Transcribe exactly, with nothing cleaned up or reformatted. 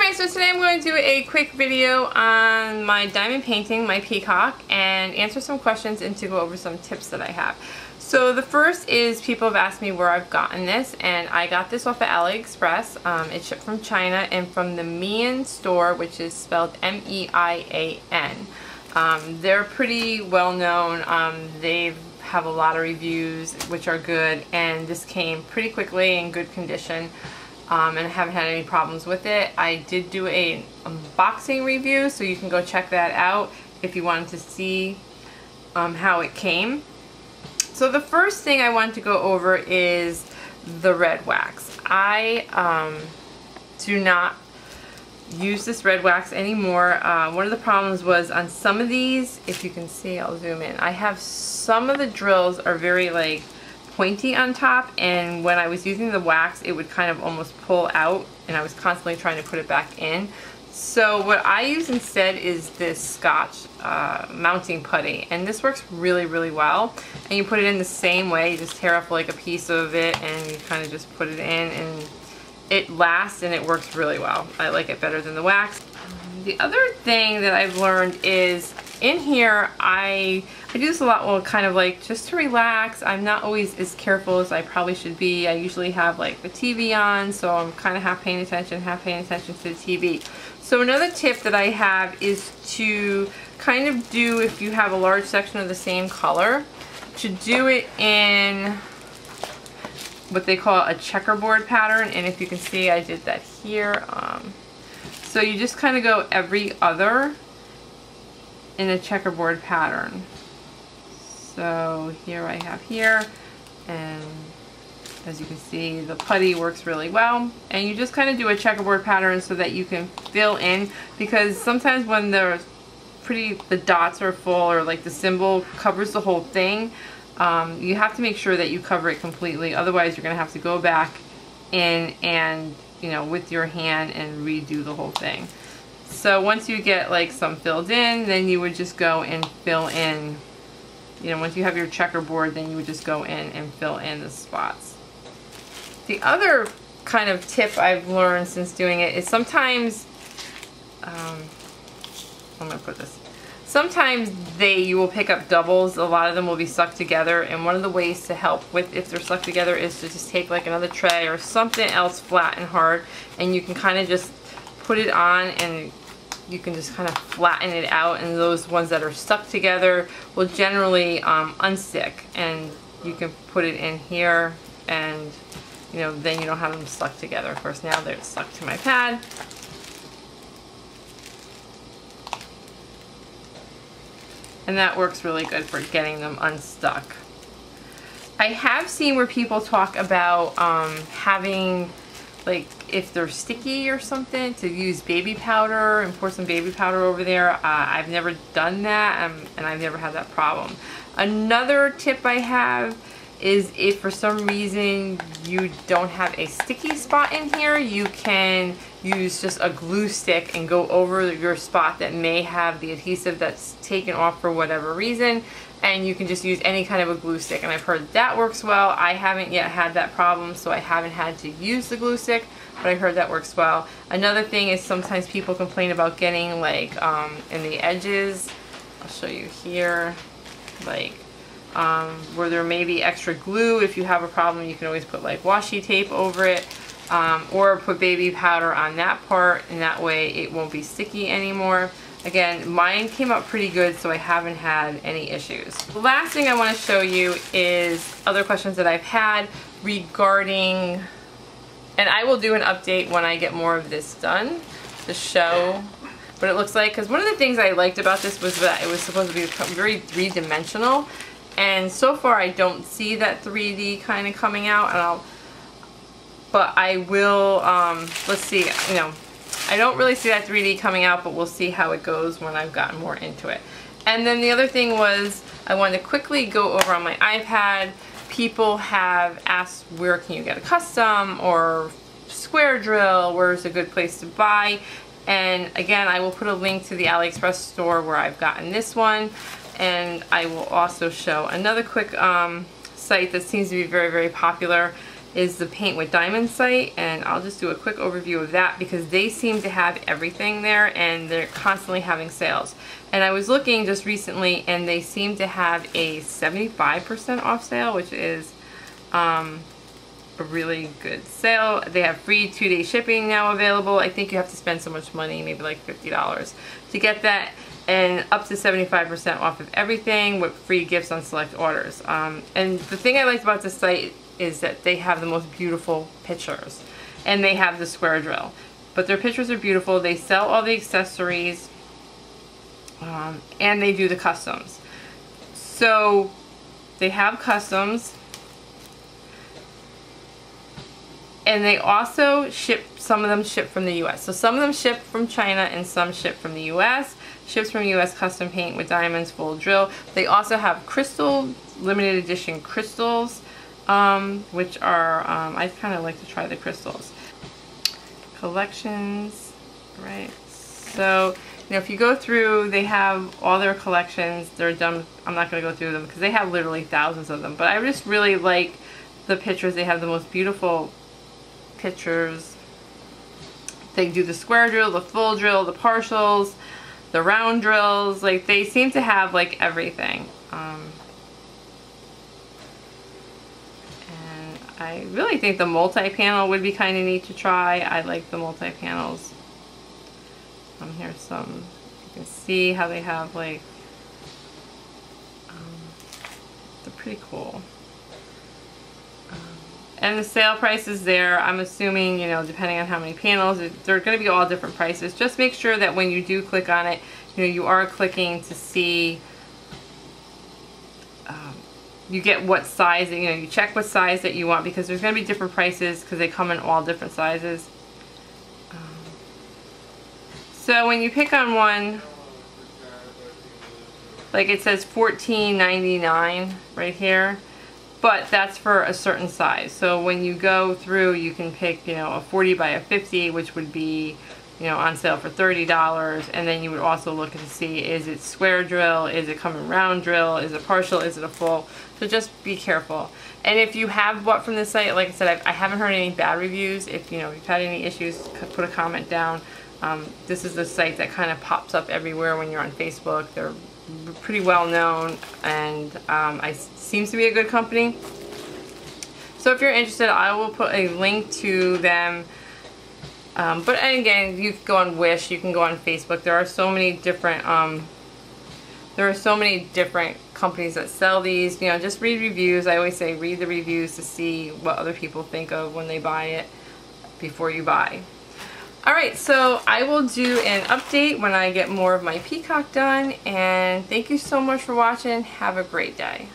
everybody, so today I'm going to do a quick video on my diamond painting, my peacock, and answer some questions and to go over some tips that I have. So the first is people have asked me where I've gotten this, and I got this off of AliExpress. Um, it's shipped from China and from the Meian store, which is spelled M E I A N. Um, they're pretty well known. Um, they have a lot of reviews, which are good, and this came pretty quickly in good condition. Um, and I haven't had any problems with it. I did do an unboxing review, so you can go check that out if you wanted to see um, how it came. So the first thing I want to go over is the red wax. I um, do not use this red wax anymore. Uh, one of the problems was on some of these, if you can see, I'll zoom in, I have some of the drills are very like pointy on top, and when I was using the wax it would kind of almost pull out and I was constantly trying to put it back in. So what I use instead is this Scotch uh, mounting putty, and this works really really well, and you put it in the same way. You just tear up like a piece of it and you kind of just put it in, and it lasts and it works really well. I like it better than the wax. The other thing that I've learned is in here, I, I do this a lot, well, kind of like just to relax. I'm not always as careful as I probably should be. I usually have like the T V on, so I'm kind of half paying attention, half paying attention to the T V. So another tip that I have is to kind of do, if you have a large section of the same color, to do it in what they call a checkerboard pattern. And if you can see, I did that here. Um, so you just kind of go every other in a checkerboard pattern. So here I have here, and as you can see the putty works really well, and you just kind of do a checkerboard pattern so that you can fill in, because sometimes when they're pretty, the dots are full or like the symbol covers the whole thing, um, you have to make sure that you cover it completely, otherwise you're gonna have to go back in and, you know, with your hand and redo the whole thing. So once you get like some filled in, then you would just go and fill in, you know, once you have your checkerboard, then you would just go in and fill in the spots. The other kind of tip I've learned since doing it is sometimes, um, I'm gonna put this, sometimes they, you will pick up doubles, a lot of them will be stuck together, and one of the ways to help with if they're stuck together is to just take like another tray or something else flat and hard, and you can kind of just put it on and you can just kind of flatten it out, and those ones that are stuck together will generally um, unstick, and you can put it in here, and you know, then you don't have them stuck together. Of course now they're stuck to my pad. And that works really good for getting them unstuck. I have seen where people talk about um, having, like if they're sticky or something, to use baby powder and pour some baby powder over there. Uh, I've never done that, um, and I've never had that problem. Another tip I have is if for some reason you don't have a sticky spot in here, you can use just a glue stick and go over your spot that may have the adhesive that's taken off for whatever reason, and you can just use any kind of a glue stick, and I've heard that works well. I haven't yet had that problem, so I haven't had to use the glue stick, but I heard that works well. Another thing is sometimes people complain about getting like um, in the edges, I'll show you here, like um, where there may be extra glue. If you have a problem, you can always put like washi tape over it, um, or put baby powder on that part, and that way it won't be sticky anymore. Again, mine came out pretty good, so I haven't had any issues. The last thing I want to show you is other questions that I've had regarding, and I will do an update when I get more of this done to show what it looks like, because one of the things I liked about this was that it was supposed to be very three-dimensional, and so far I don't see that three D kind of coming out, and I'll, but I will, um, let's see, you know, I don't really see that three D coming out, but we'll see how it goes when I've gotten more into it. And then the other thing was, I wanted to quickly go over on my iPad. People have asked, where can you get a custom or square drill? Where's a good place to buy? And again, I will put a link to the AliExpress store where I've gotten this one. And I will also show another quick um, site that seems to be very, very popular. is the Paint With Diamonds site, and I'll just do a quick overview of that because they seem to have everything there and they're constantly having sales. And I was looking just recently and they seem to have a seventy-five percent off sale, which is um, a really good sale. They have free two-day shipping now available. I think you have to spend so much money, maybe like fifty dollars to get that, and up to seventy-five percent off of everything with free gifts on select orders. Um, and the thing I liked about this site is that they have the most beautiful pictures, and they have the square drill, but their pictures are beautiful. They sell all the accessories, um, and they do the customs. So they have customs, and they also ship, some of them ship from the U S So some of them ship from China and some ship from the U S Ships from U S Custom Paint With Diamonds full drill. They also have crystal, limited edition crystals, um, which are, um, I kind of like to try the crystals. Collections, right? So, you know, if you go through, they have all their collections. They're done, I'm not gonna go through them because they have literally thousands of them, but I just really like the pictures. They have the most beautiful pictures. They do the square drill, the full drill, the partials, the round drills. Like, they seem to have like everything, um, and I really think the multi-panel would be kind of neat to try. I like the multi-panels. Um, here's some, you can see how they have like, um, they're pretty cool. And the sale price is there. I'm assuming, you know, depending on how many panels, they're going to be all different prices. Just make sure that when you do click on it, you know, you are clicking to see, um, you get what size, you know, you check what size that you want, because there's going to be different prices because they come in all different sizes. Um, so when you pick on one, like it says fourteen ninety-nine right here. But that's for a certain size. So when you go through, you can pick, you know, a forty by a fifty, which would be, you know, on sale for thirty dollars. And then you would also look and see, is it square drill? Is it coming round drill? Is it partial? Is it a full? So just be careful. And if you have bought from this site, like I said, I've, I haven't heard any bad reviews. If, you know, if you've had any issues, put a comment down. Um, this is the site that kind of pops up everywhere when you're on Facebook. They're pretty well known, and um, I seems to be a good company. So if you're interested, I will put a link to them. Um, but again, you can go on Wish, you can go on Facebook. There are so many different um, there are so many different companies that sell these. You know, just read reviews. I always say read the reviews to see what other people think of when they buy it before you buy. Alright, so I will do an update when I get more of my peacock done, and thank you so much for watching. Have a great day.